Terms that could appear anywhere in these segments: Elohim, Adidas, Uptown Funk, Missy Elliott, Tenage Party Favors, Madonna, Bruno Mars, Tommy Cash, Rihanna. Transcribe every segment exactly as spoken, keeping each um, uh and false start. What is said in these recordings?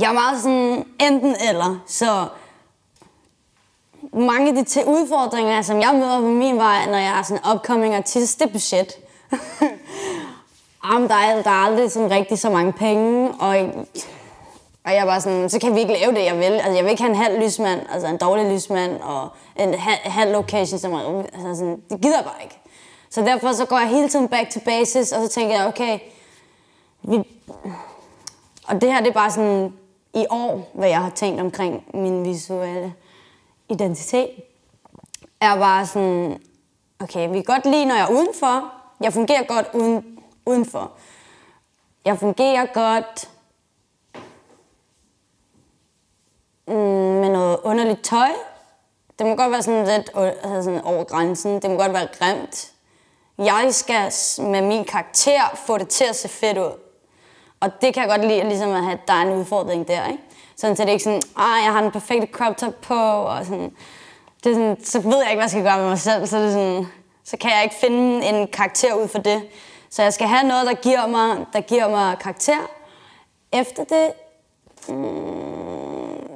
jeg er meget sådan enten eller, så mange af de til udfordringer, som jeg møder på min vej, når jeg er sådan upcoming artist, det er budget. Jamen, der er, der er aldrig sådan rigtig så mange penge, og, og jeg var sådan, så kan vi ikke lave det, jeg vil. Altså, jeg vil ikke have en halv lysmand, altså en dårlig lysmand, og en halv, halv location, som er, altså sådan, det gider jeg bare ikke. Så derfor så går jeg hele tiden back to basis, og så tænker jeg, okay, vi, og det her, det er bare sådan i år, hvad jeg har tænkt omkring min visuelle identitet, er bare sådan, okay, vi kan godt lide, når jeg er udenfor. Jeg fungerer godt uden udenfor. Jeg fungerer godt mm, med noget underligt tøj. Det må godt være sådan lidt altså sådan over grænsen. Det må godt være grimt. Jeg skal med min karakter få det til at se fedt ud. Og det kan jeg godt lide, ligesom at have, der er en udfordring der, ikke? Sådan, så det er ikke sådan, ah, jeg har den perfekte crop top på, og sådan, det er sådan, så ved jeg ikke, hvad jeg skal gøre med mig selv, så, det er sådan, så kan jeg ikke finde en karakter ud for det. Så jeg skal have noget, der giver mig, der giver mig karakter. Efter det, mm,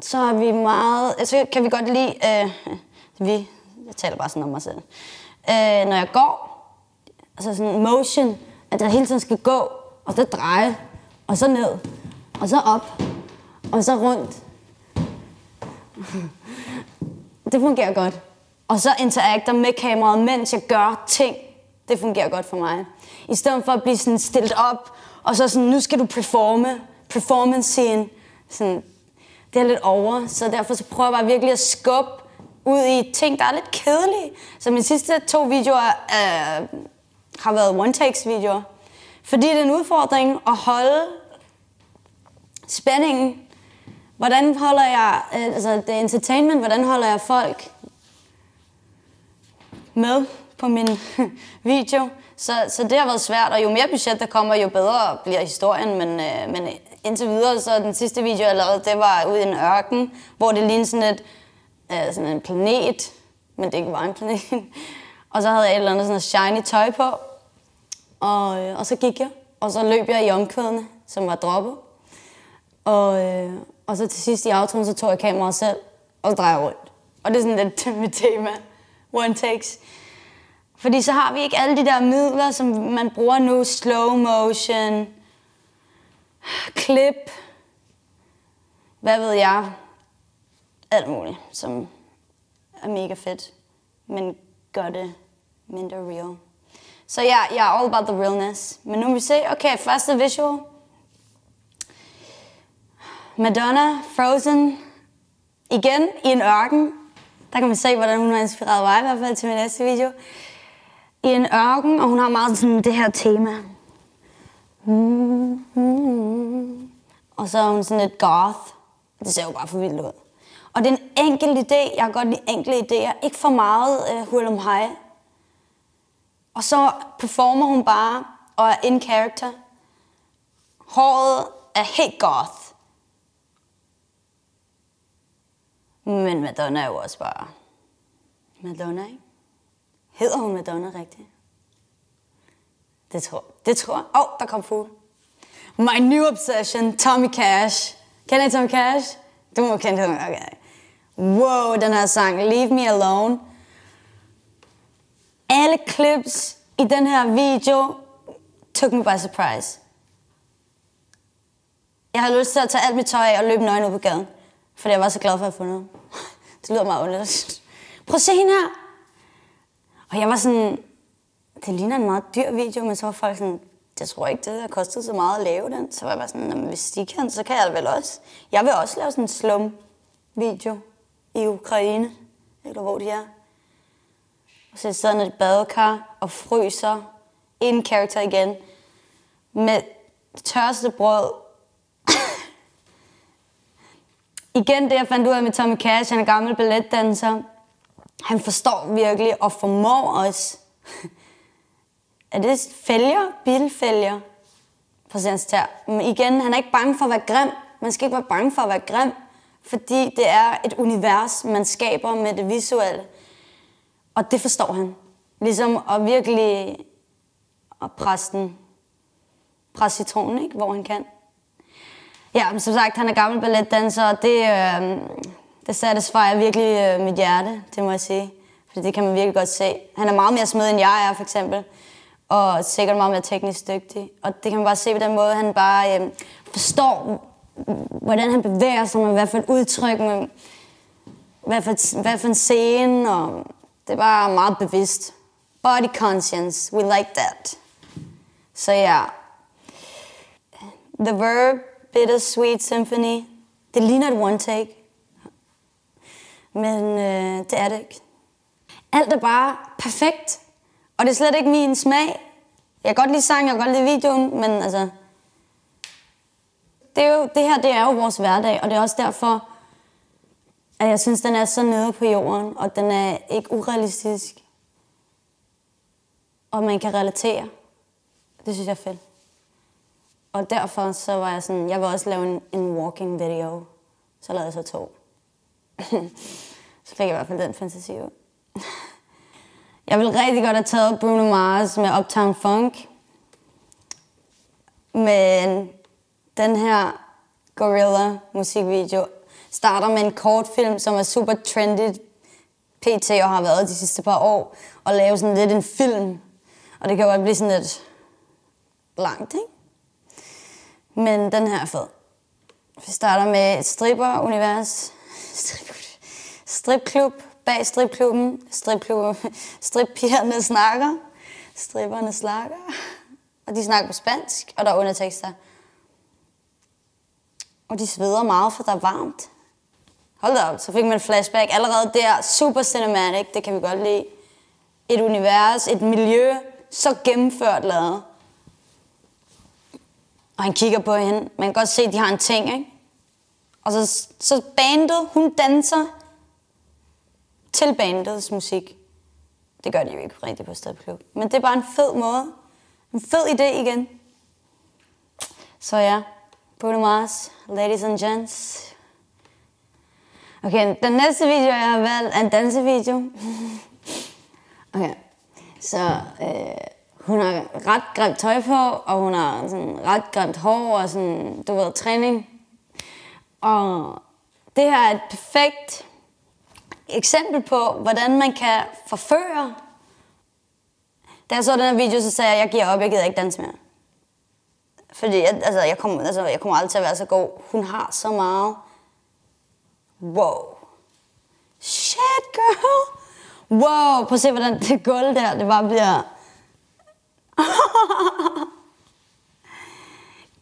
så har vi meget, så kan vi godt lide, øh, vi, jeg taler bare sådan om mig selv, øh, når jeg går, altså sådan motion, at jeg hele tiden skal gå, og så dreje, og så ned, og så op, og så rundt. Det fungerer godt. Og så interagter med kameraet, mens jeg gør ting. Det fungerer godt for mig. I stedet for at blive sådan stillet op, og så sådan, nu skal du performe, performance-scene. Sådan, det er lidt over, så derfor så prøver jeg bare virkelig at skubbe ud i ting, der er lidt kedelige. Så mine sidste to videoer øh, har været one-takes-videoer. Fordi det er en udfordring at holde spændingen. Hvordan holder jeg, altså det er entertainment, hvordan holder jeg folk med på min video? Så, så det har været svært, og jo mere budget der kommer, jo bedre bliver historien. Men, men indtil videre, så den sidste video, jeg lavede, det var ude i en ørken, hvor det lignede sådan, et, sådan en planet, men det ikke var en planet. Og så havde jeg et eller andet sådan shiny tøj på, og, og så gik jeg, og så løb jeg i omkvædene, som var droppet. Og, øh, og så til sidst i outroen, så tog jeg kameraet selv og drejede rundt. Og det er sådan lidt mit tema, one takes. Fordi så har vi ikke alle de der midler, som man bruger nu. Slow motion, klip, hvad ved jeg. Alt muligt, som er mega fedt, men gør det mindre real. Så ja, jeg er all about the realness. Men nu må vi se, okay, første visual. Madonna, Frozen, igen i en ørken. Der kan man se, hvordan hun har inspireret mig, i hvert fald til min næste video. I en ørken, og hun har meget sådan det her tema. Mm-hmm. Og så er hun sådan lidt goth. Det ser jo bare for vildt ud. Og det er en enkel idé. Jeg kan godt lide enkle idéer. Ikke for meget uh, hurlumhej. Og så performer hun bare, og er in character. Håret er helt goth. Men Madonna er jo også bare Madonna, ikke? Hedder hun Madonna rigtigt? Det tror jeg. Det tror jeg. Åh, oh, der kom fugle. My new obsession, Tommy Cash. Kender I Tommy Cash? Du må kende den. Okay. Wow, den her sang, Leave Me Alone. Alle clips i den her video tog mig by surprise. Jeg har lyst til at tage alt mit tøj af og løbe nøgen ud på gaden. Fordi jeg var så glad for at få noget. Det lyder meget underligt. Prøv at se hende her. Og jeg var sådan, det ligner en meget dyr video, men så var folk sådan, jeg tror ikke, det har kostet så meget at lave den. Så var jeg bare sådan, hvis de kan, så kan jeg det vel også. Jeg vil også lave sådan en slum-video i Ukraine, eller hvor de er. Og så sidder jeg i et badekar og fryser in character igen med tørste brød. Igen det, jeg fandt ud af med Tommy Cash, han er gammel balletdanser. Han forstår virkelig og formår os. Er det fælger? Bilfælger? På hans tær. Men igen, han er ikke bange for at være grim. Man skal ikke være bange for at være grim. Fordi det er et univers, man skaber med det visuelle. Og det forstår han. Ligesom at virkelig at presse den. Presse citronen, ikke? Hvor han kan. Ja, men som sagt, han er gammel balletdanser, og det, øh, det satisfyer virkelig øh, mit hjerte, det må jeg sige. Fordi det kan man virkelig godt se. Han er meget mere smed, end jeg er, for eksempel. Og sikkert meget mere teknisk dygtig. Og det kan man bare se på den måde, han bare øh, forstår, hvordan han bevæger sig, med hvad for et udtryk, med hvad for, hvad for en scene, og det er bare meget bevidst. Body conscience, we like that. Så ja. The Verb, Bittersweet Symphony. Det ligner et one take. Men øh, det er det ikke. Alt er bare perfekt. Og det er slet ikke min smag. Jeg kan godt lide sangen, jeg kan godt lide videoen, men altså... Det, er jo, det her, det er jo vores hverdag, og det er også derfor, at jeg synes, den er så nede på jorden, og den er ikke urealistisk. Og man kan relatere. Det synes jeg er fedt. Og derfor så var jeg sådan, jeg vil også lave en, en walking video. Så lavede jeg så to. Så fik jeg i hvert fald den fantasi ud. Jeg ville rigtig godt have taget Bruno Mars med Uptown Funk. Men den her gorilla musikvideo starter med en kortfilm, som er super trendy pt og har været de sidste par år, og lave sådan lidt en film. Og det kan jo godt blive sådan lidt langt, ikke? Men den her er fed. Vi starter med et stripper-univers. Strip, stripklub bag stripklubben. Stripklubben. Strippigerne snakker. Stripperne slakker. Og de snakker på spansk, og der er undertekster. Og de sveder meget, for der er varmt. Hold da op, så fik man et flashback. Allerede der, super cinematic, det kan vi godt lide. Et univers, et miljø, så gennemført lavet. Og han kigger på hende. Man kan godt se, at de har en ting, ikke? Og så, så bandet, hun danser til bandets musik. Det gør de jo ikke rigtigt på stripklub. Men det er bare en fed måde. En fed idé igen. Så ja, Bruno Mars, ladies and gents. Okay, den næste video, jeg har valgt, er en dansevideo. Okay, så øh, hun har ret grimt tøj på, og hun har sådan ret grimt hår og sådan, du ved, træning. Og det her er et perfekt eksempel på, hvordan man kan forføre. Da jeg så den her video, så sagde jeg, jeg giver op, jeg gider ikke danse mere. Fordi jeg, altså, jeg, kommer, altså, jeg kommer aldrig til at være så god. Hun har så meget. Wow. Shit, girl. Wow, prøv at se, hvordan det gulv der, det bare bliver...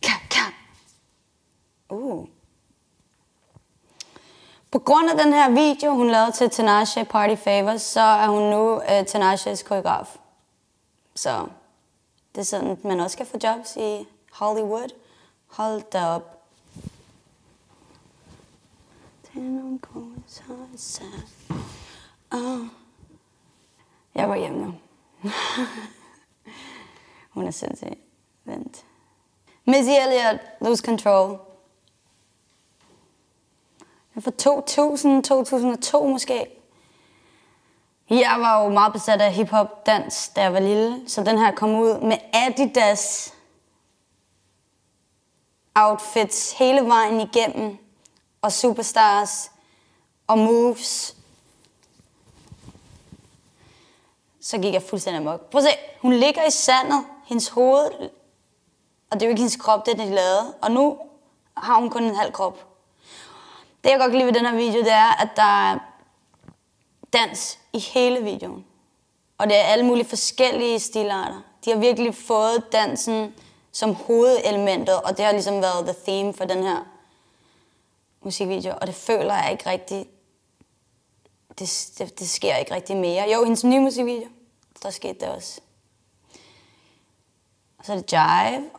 Kap, kap. Uh. På grund af den her video, hun lavede til Tenage Party Favors, så er hun nu uh, Tenages koreograf. Så det er sådan, man også kan få jobs i Hollywood. Hold da op. Jeg går hjem nu. Hun er sindssyg. Vent. Missy Elliott, Lose Control. Jeg var to tusind, to tusind og to måske. Jeg var jo meget besat af hiphop dans, da jeg var lille. Så den her kom ud med Adidas outfits hele vejen igennem. Og superstars og moves. Så gik jeg fuldstændig amok. Prøv at se, hun ligger i sandet, hendes hoved, og det er jo ikke hendes krop, det er det, de lavede. Og nu har hun kun en halv krop. Det jeg godt kan lide ved den her video, det er, at der er dans i hele videoen. Og det er alle mulige forskellige stilarter. De har virkelig fået dansen som hovedelementet, og det har ligesom været the theme for den her musikvideo, og det føler jeg ikke rigtig, det, det, det sker ikke rigtig mere. Jo, hendes nye musikvideo, der skete det også. Og så er det jive,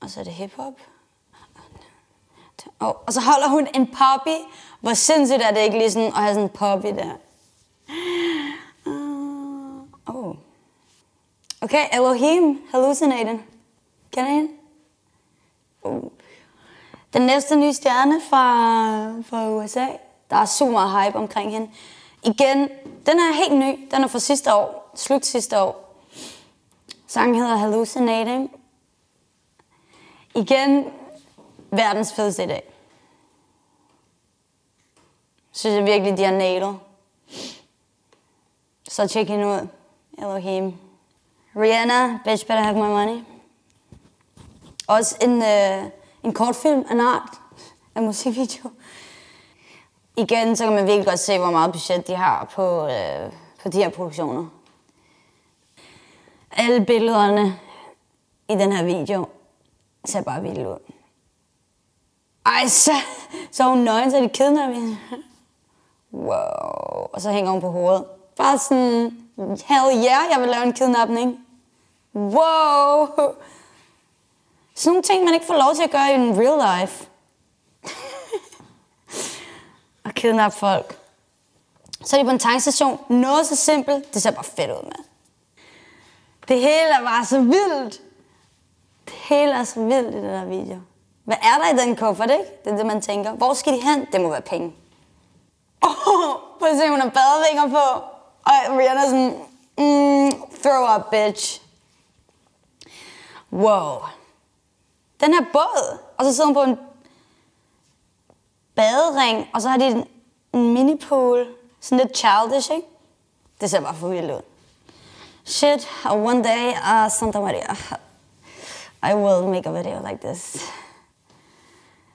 og så er det hiphop. Og, og så holder hun en poppy. Hvor sindssygt er det ikke lige sådan at have sådan en poppy der. Uh, oh. Okay, Elohim, Hallucinating. Kender I hende? Uh. Den næste nye stjerne fra, fra U S A. Der er super meget hype omkring hende. Igen, den er helt ny. Den er fra sidste år. Slut sidste år. Sangen hedder Hallucinating. Igen, verdens fedeste i dag. Synes jeg virkelig, de har nailet. Så tjek hende ud. Elohim. Rihanna, bitch better have my money. Også en, øh, en kortfilm af en art af musikvideo. Igen, så kan man virkelig godt se, hvor meget budget de har på, øh, på de her produktioner. Alle billederne i den her video ser bare vildt ud. Ej, så, så er hun nøgen, så er det kidnappet. Wow. Og så hænger hun på hovedet. Bare sådan, hell yeah, jeg vil lave en kidnapning. Wow. Sådan nogle ting, man ikke får lov til at gøre i en real life. Og kidnappe folk. Så er de på en tankstation. Noget så simpelt, det ser bare fedt ud, mand. Det hele er bare så vildt. Det hele er så vildt i den her video. Hvad er der i den kuffert, ikke? Det er det, man tænker. Hvor skal de hen? Det må være penge. Åh, oh, prøv at se, hun har badevinger på. Og Rihanna er sådan, mm, throw up, bitch. Wow. Den her båd. Og så sidder hun på en badering, og så har de en, en mini-pool. Sådan lidt childish, ikke? Det ser bare for vildt ud. Shit, one day, uh, Santa Maria. I will make a video like this.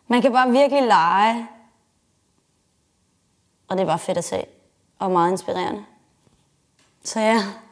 Man kan bare virkelig lege. Og det er bare fedt at se. Og meget inspirerende. Så ja.